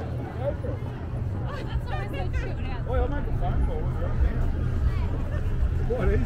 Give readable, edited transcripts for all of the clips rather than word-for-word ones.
Well, I'm at the farm bowl with one hand. What is he?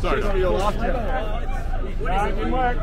Sorry, no, you lost him. Good work.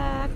Back.